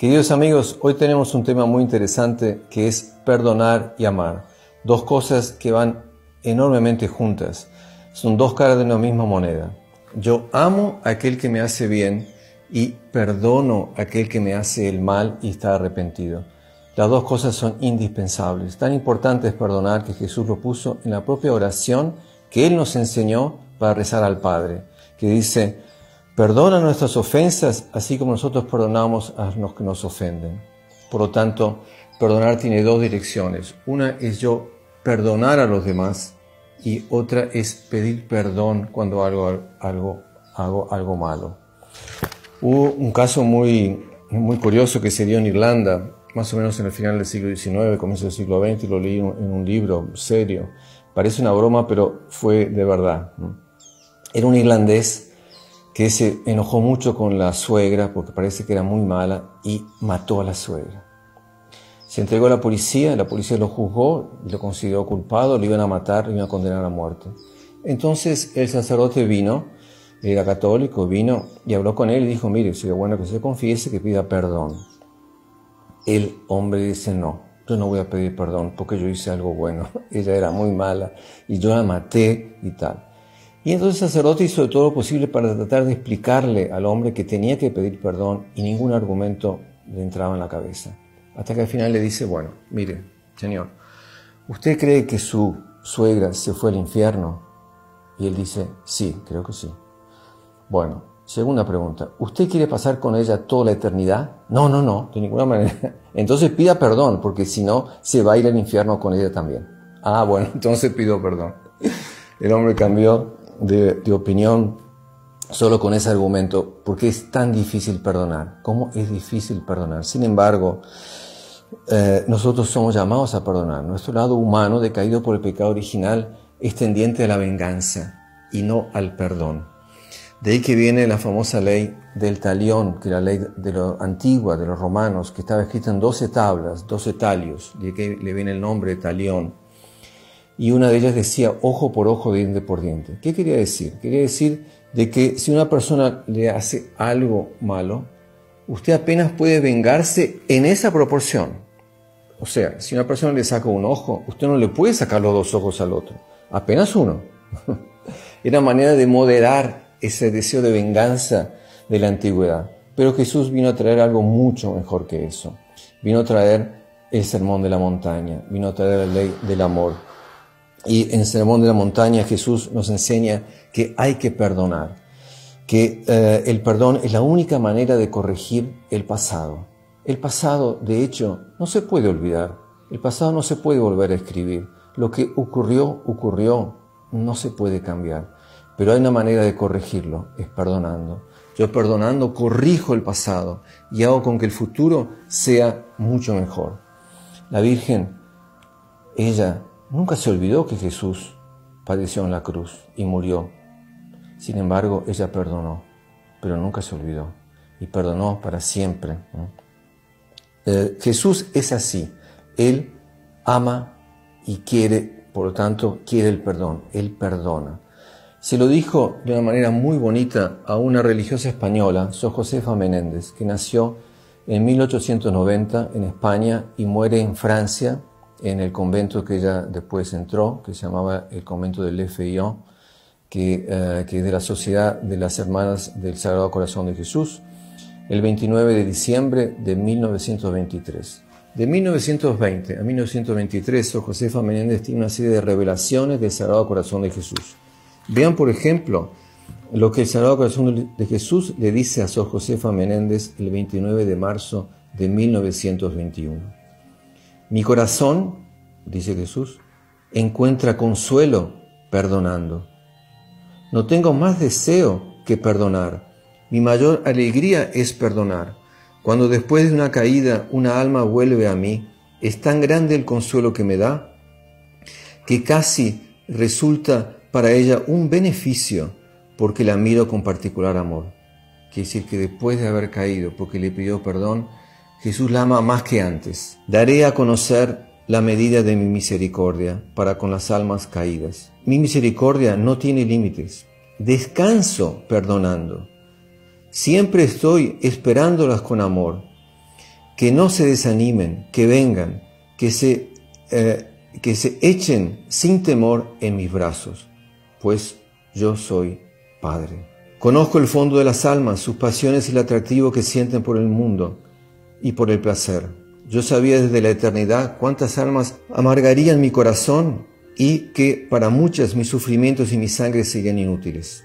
Queridos amigos, hoy tenemos un tema muy interesante que es perdonar y amar. Dos cosas que van enormemente juntas. Son dos caras de una misma moneda. Yo amo a aquel que me hace bien y perdono a aquel que me hace el mal y está arrepentido. Las dos cosas son indispensables. Tan importante es perdonar que Jesús lo puso en la propia oración que Él nos enseñó para rezar al Padre, que dice: perdona nuestras ofensas así como nosotros perdonamos a los que nos ofenden. Por lo tanto, perdonar tiene dos direcciones. Una es yo perdonar a los demás y otra es pedir perdón cuando hago algo malo. Hubo un caso muy curioso que se dio en Irlanda, más o menos en el final del siglo XIX, comienzo del siglo XX, y lo leí en un libro serio. Parece una broma, pero fue de verdad. Era un irlandés que se enojó mucho con la suegra porque parece que era muy mala y mató a la suegra. Se entregó a la policía lo juzgó, lo consideró culpado, lo iban a matar, lo iban a condenar a muerte. Entonces el sacerdote vino, era católico, vino y habló con él y dijo: mire, sería bueno que se confiese, que pida perdón. El hombre dice: no, yo no voy a pedir perdón porque yo hice algo bueno, ella era muy mala y yo la maté y tal. Y entonces el sacerdote hizo todo lo posible para tratar de explicarle al hombre que tenía que pedir perdón y ningún argumento le entraba en la cabeza. Hasta que al final le dice: bueno, mire, señor, ¿usted cree que su suegra se fue al infierno? Y él dice: sí, creo que sí. Bueno, segunda pregunta, ¿usted quiere pasar con ella toda la eternidad? No, no, no, de ninguna manera. Entonces pida perdón, porque si no, se va a ir al infierno con ella también. Ah, bueno, entonces pido perdón. El hombre cambió de opinión solo con ese argumento, porque es tan difícil perdonar. ¿Cómo es difícil perdonar? Sin embargo, nosotros somos llamados a perdonar. Nuestro lado humano, decaído por el pecado original, es tendiente a la venganza y no al perdón. De ahí que viene la famosa ley del talión, que es la ley de lo antigua, de los romanos, que estaba escrita en 12 tablas, 12 talios, de que le viene el nombre de talión. Y una de ellas decía ojo por ojo, diente por diente. ¿Qué quería decir? Quería decir de que si una persona le hace algo malo, usted apenas puede vengarse en esa proporción. O sea, si una persona le saca un ojo, usted no le puede sacar los dos ojos al otro, apenas uno. Era una manera de moderar ese deseo de venganza de la antigüedad. Pero Jesús vino a traer algo mucho mejor que eso. Vino a traer el sermón de la montaña, vino a traer la ley del amor. Y en el sermón de la montaña Jesús nos enseña que hay que perdonar, que el perdón es la única manera de corregir el pasado. El pasado, de hecho, no se puede olvidar. El pasado no se puede volver a escribir. Lo que ocurrió, ocurrió. No se puede cambiar. Pero hay una manera de corregirlo, es perdonando. Yo perdonando corrijo el pasado y hago con que el futuro sea mucho mejor. La Virgen, ella nunca se olvidó que Jesús padeció en la cruz y murió. Sin embargo, ella perdonó, pero nunca se olvidó. Y perdonó para siempre. Jesús es así. Él ama y quiere, por lo tanto, quiere el perdón. Él perdona. Se lo dijo de una manera muy bonita a una religiosa española, Sor Josefa Menéndez, que nació en 1890 en España y muere en Francia, en el convento que ella después entró, que se llamaba el convento del FIO, que es de la Sociedad de las Hermanas del Sagrado Corazón de Jesús, el 29 de diciembre de 1923. De 1920 a 1923, Sor Josefa Menéndez tiene una serie de revelaciones del Sagrado Corazón de Jesús. Vean, por ejemplo, lo que el Sagrado Corazón de Jesús le dice a Sor Josefa Menéndez el 29 de marzo de 1921. Mi corazón, dice Jesús, encuentra consuelo perdonando. No tengo más deseo que perdonar. Mi mayor alegría es perdonar. Cuando después de una caída una alma vuelve a mí, es tan grande el consuelo que me da, que casi resulta para ella un beneficio, porque la miro con particular amor. Quiere decir que después de haber caído, porque le pidió perdón, Jesús la ama más que antes. Daré a conocer la medida de mi misericordia para con las almas caídas. Mi misericordia no tiene límites. Descanso perdonando. Siempre estoy esperándolas con amor. que no se desanimen, que vengan, que se echen sin temor en mis brazos, pues yo soy Padre. Conozco el fondo de las almas, sus pasiones y el atractivo que sienten por el mundo y por el placer. Yo sabía desde la eternidad cuántas almas amargarían mi corazón y que para muchas mis sufrimientos y mi sangre serían inútiles.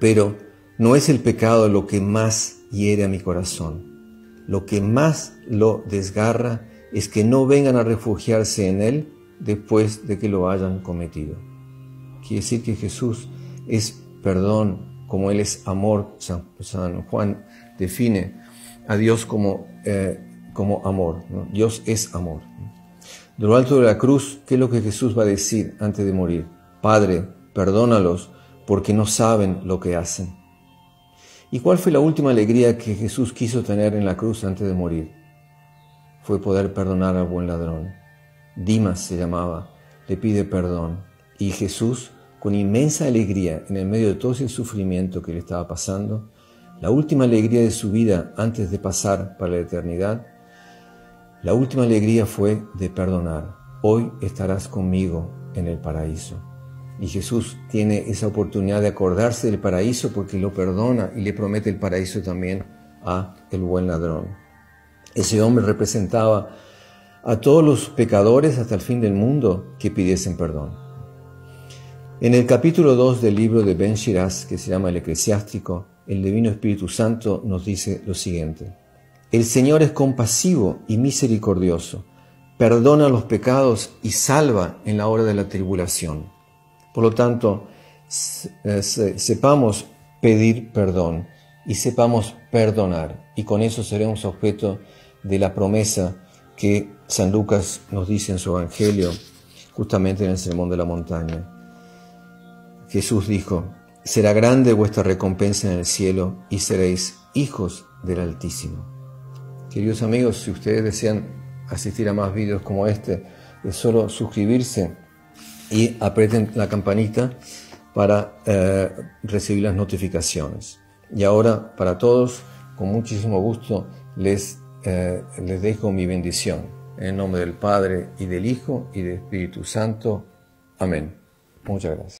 Pero no es el pecado lo que más hiere a mi corazón. Lo que más lo desgarra es que no vengan a refugiarse en él después de que lo hayan cometido. Quiere decir que Jesús es perdón, como él es amor. San Juan define a Dios como amor, ¿no? Dios es amor. De lo alto de la cruz, ¿qué es lo que Jesús va a decir antes de morir? Padre, perdónalos porque no saben lo que hacen. ¿Y cuál fue la última alegría que Jesús quiso tener en la cruz antes de morir? Fue poder perdonar al buen ladrón. Dimas se llamaba, le pide perdón. Y Jesús, con inmensa alegría, en el medio de todo ese sufrimiento que le estaba pasando, la última alegría de su vida antes de pasar para la eternidad, la última alegría fue de perdonar. Hoy estarás conmigo en el paraíso. Y Jesús tiene esa oportunidad de acordarse del paraíso porque lo perdona y le promete el paraíso también a el buen ladrón. Ese hombre representaba a todos los pecadores hasta el fin del mundo que pidiesen perdón. En el capítulo 2 del libro de Ben Sirás, que se llama El Eclesiástico, el Divino Espíritu Santo nos dice lo siguiente. El Señor es compasivo y misericordioso, perdona los pecados y salva en la hora de la tribulación. Por lo tanto, sepamos pedir perdón y sepamos perdonar. Y con eso seremos objeto de la promesa que San Lucas nos dice en su Evangelio, justamente en el Sermón de la Montaña. Jesús dijo, será grande vuestra recompensa en el cielo y seréis hijos del Altísimo. Queridos amigos, si ustedes desean asistir a más vídeos como este, es solo suscribirse y aprieten la campanita para recibir las notificaciones. Y ahora, para todos, con muchísimo gusto les dejo mi bendición. En el nombre del Padre, y del Hijo, y del Espíritu Santo. Amén. Muchas gracias.